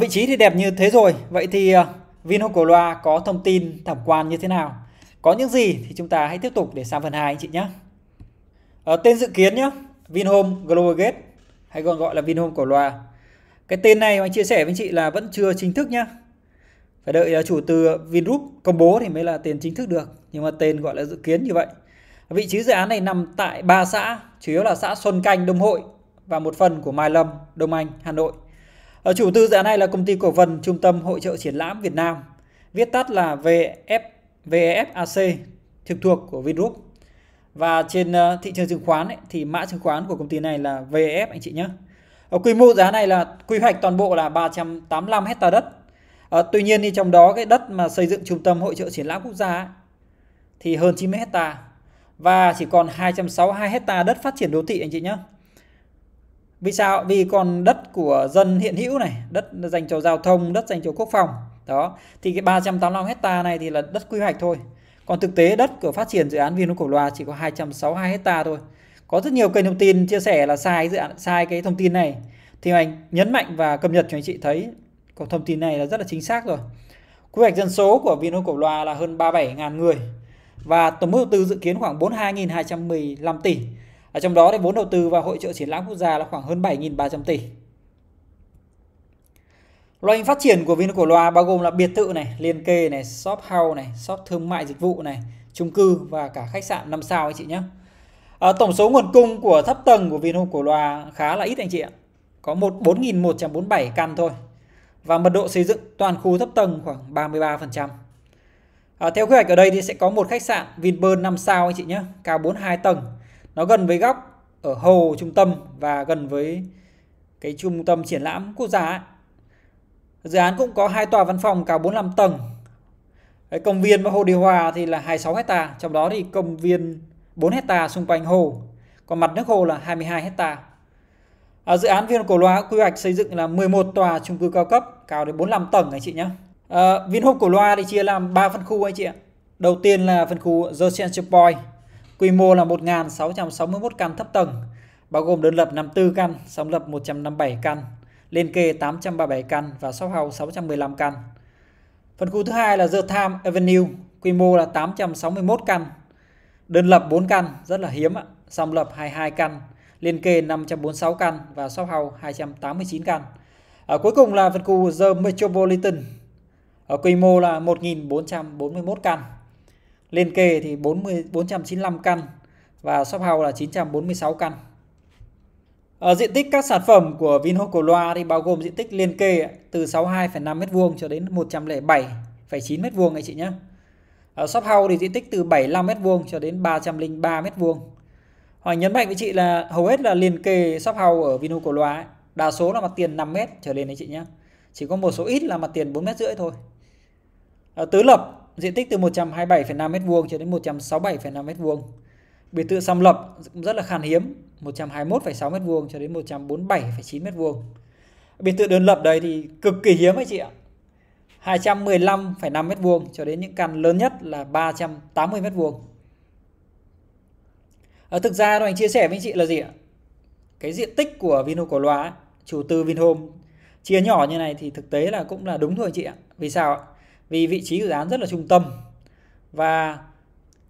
Vị trí thì đẹp như thế rồi. Vậy thì Vinhome Cổ Loa có thông tin tham quan như thế nào? Có những gì thì chúng ta hãy tiếp tục để sang phần 2 anh chị nhé. Tên dự kiến nhé, Vinhomes Global Gate hay còn gọi là Vinhome Cổ Loa. Cái tên này mà anh chia sẻ với anh chị là vẫn chưa chính thức nhé. Phải đợi chủ từ Vingroup công bố thì mới là tên chính thức được. Nhưng mà tên gọi là dự kiến như vậy. Vị trí dự án này nằm tại 3 xã, chủ yếu là xã Xuân Canh, Đông Hội và một phần của Mai Lâm, Đông Anh, Hà Nội. Chủ tư dự án này là công ty cổ phần Trung tâm Hội trợ Triển lãm Việt Nam, viết tắt là VF VF AC, trực thuộc của Vingroup. Và trên thị trường chứng khoán ấy, thì mã chứng khoán của công ty này là VF anh chị nhé. Quy mô dự án này là quy hoạch toàn bộ là 385 hectare đất. Tuy nhiên thì trong đó cái đất mà xây dựng Trung tâm Hội trợ Triển lãm Quốc gia ấy, thì hơn 90 hectare và chỉ còn 262 hectare đất phát triển đô thị anh chị nhé. Vì sao? Vì còn đất của dân hiện hữu này, đất dành cho giao thông, đất dành cho quốc phòng. Đó, thì cái 385 hectare này thì là đất quy hoạch thôi. Còn thực tế đất của phát triển dự án Vinhome Cổ Loa chỉ có 262 hectare thôi. Có rất nhiều kênh thông tin chia sẻ là sai cái thông tin này. Thì anh nhấn mạnh và cập nhật cho anh chị thấy còn thông tin này là rất là chính xác rồi. Quy hoạch dân số của Vinhome Cổ Loa là hơn 37.000 người và tổng mức đầu tư dự kiến khoảng 42.215 tỷ. Ở trong đó thì vốn đầu tư vào Hội trợ Triển lãm Quốc gia là khoảng hơn 7.300 tỷ. Loại hình phát triển của Vinhome Cổ Loa bao gồm là biệt thự này, liền kề này, shop house này, shop thương mại dịch vụ này, chung cư và cả khách sạn 5 sao anh chị nhé. Tổng số nguồn cung của thấp tầng của Vinhome Cổ Loa khá là ít anh chị ạ. Có 4.147 căn thôi. Và mật độ xây dựng toàn khu thấp tầng khoảng 33%. Theo quy hoạch ở đây thì sẽ có một khách sạn Vinpearl 5 sao anh chị nhé, cao 42 tầng. Nó gần với góc ở hồ trung tâm và gần với cái Trung tâm Triển lãm Quốc gia ấy. Dự án cũng có 2 tòa văn phòng cao 45 tầng. Cái công viên và hồ điều hòa thì là 26 hecta, trong đó thì công viên 4 hecta xung quanh hồ, còn mặt nước hồ là 22 hecta. Dự án Vinhome Cổ Loa quy hoạch xây dựng là 11 tòa chung cư cao cấp cao đến 45 tầng anh chị nhé. Vinhome Cổ Loa thì chia làm 3 phân khu anh chị ạ. Đầu tiên là phân khu The Center Point, quy mô là 1.661 căn thấp tầng, bao gồm đơn lập 54 căn, song lập 157 căn, liên kề 837 căn và shop house 615 căn. Phân khu thứ hai là The Time Avenue, quy mô là 861 căn, đơn lập 4 căn, rất là hiếm ạ, song lập 22 căn, liên kề 546 căn và shop house 289 căn. Cuối cùng là phân khu The Metropolitan, quy mô là 1.441 căn, liên kề thì 495 căn và shop house là 946 căn. Diện tích các sản phẩm của Vinhome Cổ Loa thì bao gồm diện tích liên kề từ 62,5m2 cho đến 107,9m2 anh chị nhé. Shop house thì diện tích từ 75m2 cho đến 303m2. Hoàng nhấn mạnh với chị là hầu hết là liên kề shop house ở Vinhome Cổ Loa ấy, đa số là mặt tiền 5m trở lên anh chị nhé. Chỉ có một số ít là mặt tiền 4,5m thôi. Tứ lập diện tích từ 127,5m2 cho đến 167,5m2. Biệt thự song lập rất là khan hiếm, 121,6m2 cho đến 147,9m2. Biệt thự đơn lập đây thì cực kỳ hiếm anh chị ạ. 215,5m2 cho đến những căn lớn nhất là 380m2. Thực ra rồi anh chia sẻ với anh chị là gì ạ? Cái diện tích của Vinhome Cổ Loa, chủ tư Vinhome chia nhỏ như này thì thực tế là cũng là đúng thôi anh chị ạ. Vì sao ạ? Vì vị trí của dự án rất là trung tâm và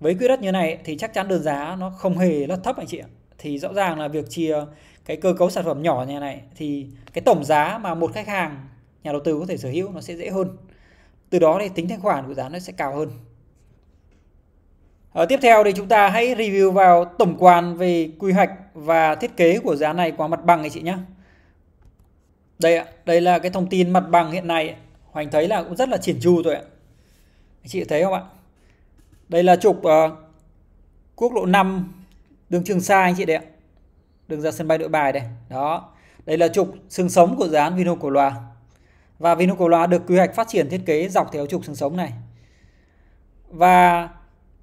với quỹ đất như này thì chắc chắn đơn giá nó không hề rất thấp anh chị ạ. Thì rõ ràng là việc chia cái cơ cấu sản phẩm nhỏ như này thì cái tổng giá mà một khách hàng nhà đầu tư có thể sở hữu nó sẽ dễ hơn, từ đó thì tính thanh khoản của dự án nó sẽ cao hơn. Tiếp theo thì chúng ta hãy review vào tổng quan về quy hoạch và thiết kế của dự án này qua mặt bằng anh chị nhé. Đây ạ, đây là cái thông tin mặt bằng hiện nay. Hoành thấy là cũng rất là chỉn chu rồi ạ. Anh chị thấy không ạ? Đây là trục quốc lộ 5 đường Trường Sa anh chị đấy ạ. Đường ra sân bay Nội Bài đây. Đó. Đây là trục xương sống của dự án Vinhome Cổ Loa. Và Vinhome Cổ Loa được quy hoạch phát triển thiết kế dọc theo trục xương sống này. Và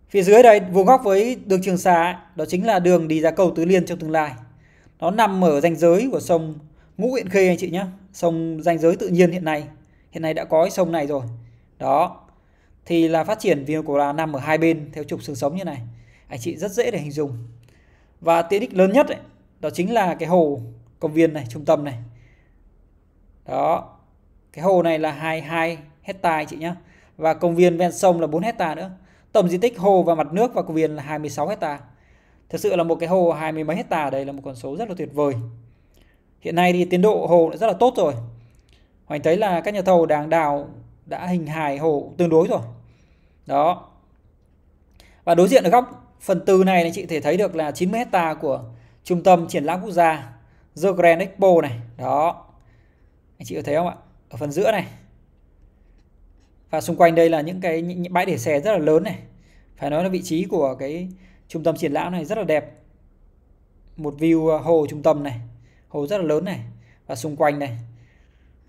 phía dưới đây vuông góc với đường Trường Sa ấy, đó chính là đường đi ra cầu Tứ Liên trong tương lai. Nó nằm ở ranh giới của sông Ngũ Huyện Khê anh chị nhé. Sông ranh giới tự nhiên hiện nay. Hiện nay đã có cái sông này rồi. Đó. Thì là phát triển Vinhome Cổ Loa nằm ở hai bên theo trục xương sống như này. Anh chị rất dễ để hình dung. Và tiện ích lớn nhất ấy, đó chính là cái hồ công viên này, trung tâm này. Đó. Cái hồ này là 22 hectare chị nhé. Và công viên ven sông là 4 hectare nữa. Tổng diện tích hồ và mặt nước và công viên là 26 hectare. Thực sự là một cái hồ 20 mấy hectare đây là một con số rất là tuyệt vời. Hiện nay thì tiến độ hồ đã rất là tốt rồi. Hoành thấy là các nhà thầu đang đào đã hình hài hồ tương đối rồi. Đó. Và đối diện ở góc phần tư này thì chị có thể thấy được là 90 hectare của Trung tâm Triển lãm Quốc gia The Grand Expo này. Đó. Anh chị có thấy không ạ? Ở phần giữa này. Và xung quanh đây là những cái bãi để xe rất là lớn này. Phải nói là vị trí của cái trung tâm triển lãm này rất là đẹp. Một view hồ trung tâm này. Hồ rất là lớn này. Và xung quanh này.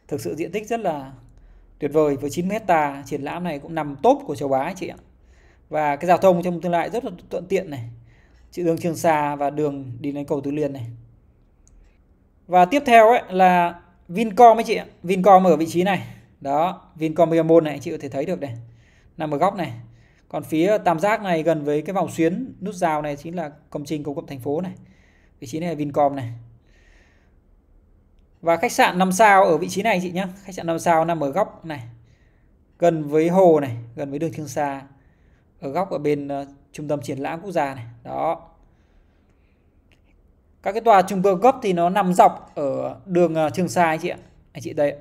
Thực sự diện tích rất là tuyệt vời. Với 90 hectare triển lãm này cũng nằm top của châu Á anh chị ạ. Và cái giao thông trong tương lai rất là thuận tiện này. Chị đường Trường Sa và đường đi đến cầu Tứ Liên này. Và tiếp theo ấy là Vincom ấy chị ạ. Vincom ở vị trí này. Đó, Vincom Miamon này chị có thể thấy được này. Nằm ở góc này. Còn phía tam giác này gần với cái vòng xuyến nút giao này chính là công trình công cộng thành phố này. Vị trí này là Vincom này. Và khách sạn 5 sao ở vị trí này chị nhé. Khách sạn 5 sao nằm ở góc này. Gần với hồ này, gần với đường Trường Sa. Ở góc ở bên trung tâm triển lãm quốc gia này. Đó. Các cái tòa chung cư cấp thì nó nằm dọc ở đường Trường Sa anh chị ạ. Anh chị đây.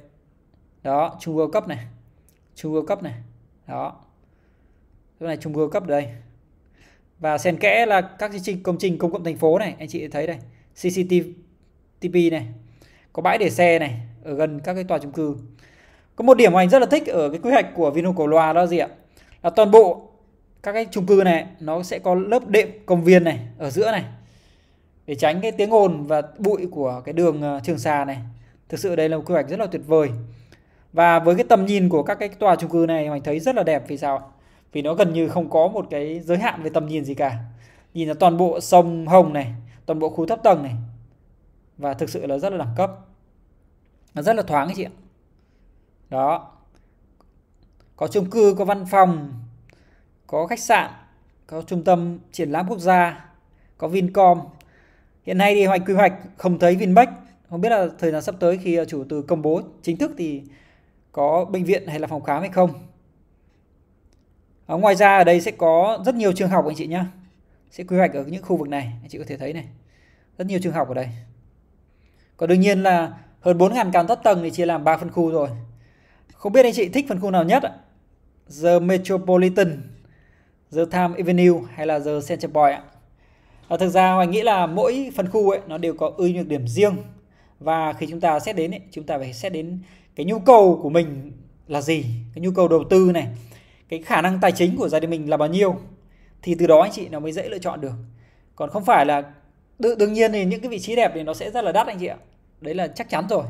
Đó, chung cư cấp này. Chung cư cấp này. Đó. Chỗ này chung cư cấp đây. Và xen kẽ là các công trình công cộng thành phố này, anh chị thấy đây. CCTV này. Có bãi để xe này ở gần các cái tòa chung cư. Có một điểm mà anh rất là thích ở cái quy hoạch của Vinhome Cổ Loa đó gì ạ? Là toàn bộ các cái chung cư này nó sẽ có lớp đệm công viên này ở giữa này. Để tránh cái tiếng ồn và bụi của cái đường Trường Sa này. Thực sự đây là một quy hoạch rất là tuyệt vời. Và với cái tầm nhìn của các cái tòa chung cư này mình thấy rất là đẹp. Vì sao? Vì nó gần như không có một cái giới hạn về tầm nhìn gì cả. Nhìn là toàn bộ sông Hồng này, toàn bộ khu thấp tầng này. Và thực sự là rất là đẳng cấp. Nó rất là thoáng ấy chị ạ. Đó. Có chung cư, có văn phòng, có khách sạn, có trung tâm triển lãm quốc gia, có Vincom. Hiện nay thì hoạch quy hoạch không thấy Vinmec. Không biết là thời gian sắp tới khi chủ từ công bố chính thức thì có bệnh viện hay là phòng khám hay không. Ngoài ra ở đây sẽ có rất nhiều trường học anh chị nhé. Sẽ quy hoạch ở những khu vực này. Anh chị có thể thấy này. Rất nhiều trường học ở đây. Còn đương nhiên là hơn 4.000 căn thấp tầng thì chia làm 3 phân khu rồi. Không biết anh chị thích phân khu nào nhất ạ? The Metropolitan, The Time Avenue hay là The Center Point ạ? Và thực ra Hoài nghĩ là mỗi phân khu ấy, nó đều có ưu nhược điểm riêng. Và khi chúng ta xét đến ấy, chúng ta phải xét đến cái nhu cầu của mình là gì. Cái nhu cầu đầu tư này, cái khả năng tài chính của gia đình mình là bao nhiêu. Thì từ đó anh chị nó mới dễ lựa chọn được. Còn không phải là đương nhiên thì những cái vị trí đẹp thì nó sẽ rất là đắt anh chị ạ. Đấy là chắc chắn rồi.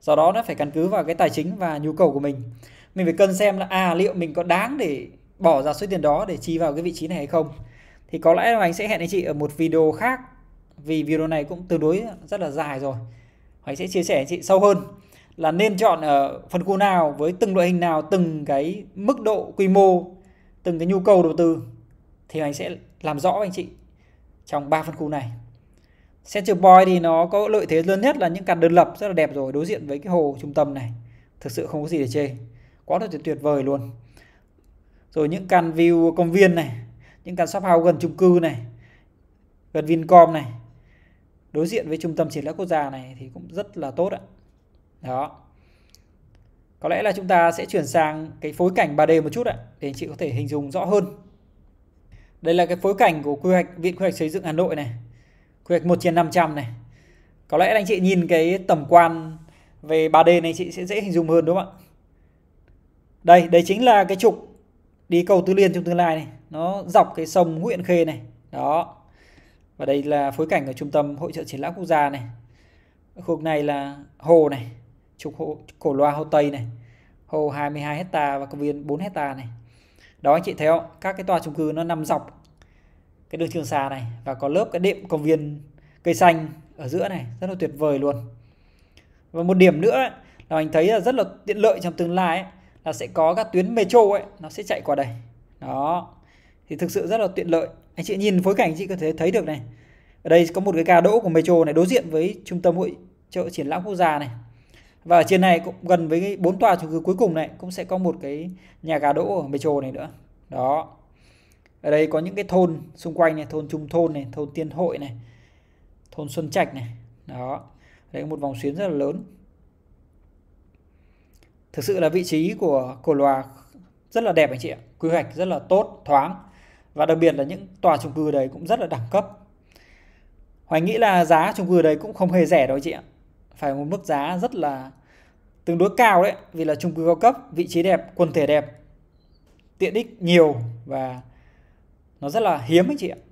Do đó nó phải căn cứ vào cái tài chính và nhu cầu của mình. Mình phải cân xem là liệu mình có đáng để bỏ ra số tiền đó để chi vào cái vị trí này hay không. Thì có lẽ Hoành sẽ hẹn anh chị ở một video khác. Vì video này cũng tương đối rất là dài rồi. Hoành sẽ chia sẻ anh chị sâu hơn là nên chọn ở phân khu nào, với từng loại hình nào, từng cái mức độ quy mô, từng cái nhu cầu đầu tư. Thì Hoành sẽ làm rõ anh chị trong 3 phân khu này. Center Point thì nó có lợi thế lớn nhất là những căn đơn lập rất là đẹp rồi. Đối diện với cái hồ trung tâm này. Thực sự không có gì để chê. Quá là tuyệt vời luôn. Rồi những căn view công viên này. Những căn shop house gần chung cư này. Gần Vincom này. Đối diện với trung tâm triển lãm quốc gia này thì cũng rất là tốt ạ. Đó. Có lẽ là chúng ta sẽ chuyển sang cái phối cảnh 3D một chút ạ. Để anh chị có thể hình dung rõ hơn. Đây là cái phối cảnh của quy hoạch Viện quy hoạch Xây dựng Hà Nội này. Quy hoạch 1/500 này. Có lẽ là anh chị nhìn cái tầm quan về 3D này chị sẽ dễ hình dung hơn đúng không ạ? Đây, đấy chính là cái trục đi cầu Tứ Liên trong tương lai này. Nó dọc cái sông Nguyễn Khê này. Đó. Và đây là phối cảnh ở trung tâm hội trợ triển lãm quốc gia này. Ở khu vực này là hồ này. Trục hồ Cổ Loa Hồ Tây này. Hồ 22 hectare và công viên 4 hectare này. Đó anh chị thấy không? Các cái tòa chung cư nó nằm dọc cái đường Trường Sa này. Và có lớp cái đệm công viên cây xanh ở giữa này. Rất là tuyệt vời luôn. Và một điểm nữa ấy, là anh thấy là rất là tiện lợi trong tương lai ấy, là sẽ có các tuyến metro ấy. Nó sẽ chạy qua đây. Đó. Thì thực sự rất là tiện lợi. Anh chị nhìn phối cảnh anh chị có thể thấy được này. Ở đây có một cái ga đỗ của metro này đối diện với trung tâm hội chợ triển lãm quốc gia này. Và ở trên này cũng gần với 4 tòa chung cư cuối cùng này cũng sẽ có một cái nhà gà đỗ ở Metro này nữa. Đó. Ở đây có những cái thôn xung quanh này, thôn Trung Thôn này, thôn Tiên Hội này, thôn Xuân Trạch này. Đó. Đấy, một vòng xuyến rất là lớn. Thực sự là vị trí của Cổ Loa rất là đẹp anh chị ạ. Quy hoạch rất là tốt, thoáng. Và đặc biệt là những tòa chung cư đấy cũng rất là đẳng cấp. Hoài nghĩ là giá chung cư đấy cũng không hề rẻ đâu anh chị ạ. Phải một mức giá rất là tương đối cao đấy. Vì là chung cư cao cấp, vị trí đẹp, quần thể đẹp, tiện ích nhiều và nó rất là hiếm anh chị ạ.